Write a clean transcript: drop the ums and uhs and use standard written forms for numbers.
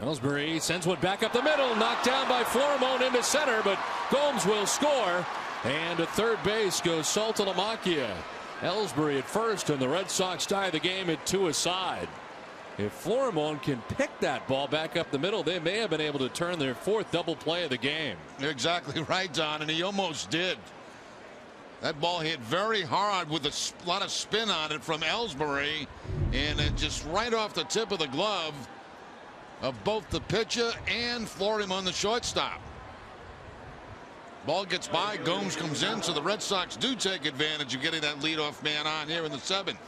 Ellsbury sends one back up the middle, knocked down by Florimon into center, but Gomes will score. And to third base goes Saltalamacchia. Ellsbury at first, and the Red Sox tie the game at 2 aside. If Florimon can pick that ball back up the middle, they may have been able to turn their 4th double play of the game. You're exactly right, Don, and he almost did. That ball hit very hard with a lot of spin on it from Ellsbury, and it just right off the tip of the glove of both the pitcher and Florimon, the shortstop. Ball gets by, Gomes comes in, so the Red Sox do take advantage of getting that leadoff man on here in the 7th.